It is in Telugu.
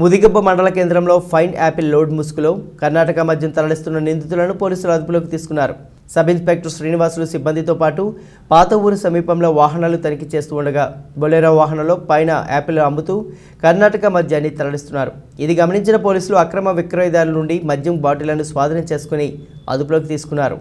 ముదిగబ్బ మండల కేంద్రంలో ఫైన్ యాపిల్ లోడ్ ముసుగులో కర్ణాటక మద్యం తరలిస్తున్న నిందితులను పోలీసులు అదుపులోకి తీసుకున్నారు. సబ్ ఇన్స్పెక్టర్ శ్రీనివాసులు సిబ్బందితో పాటు పాత ఊరు సమీపంలో వాహనాలు తనిఖీ చేస్తూ ఉండగా బొలేరో వాహనంలో పైన యాపిల్ అమ్ముతూ కర్ణాటక మద్యాన్ని తరలిస్తున్నారు. ఇది గమనించిన పోలీసులు అక్రమ విక్రయదారుల నుండి మద్యం బాటిళ్లను స్వాధీనం చేసుకుని అదుపులోకి తీసుకున్నారు.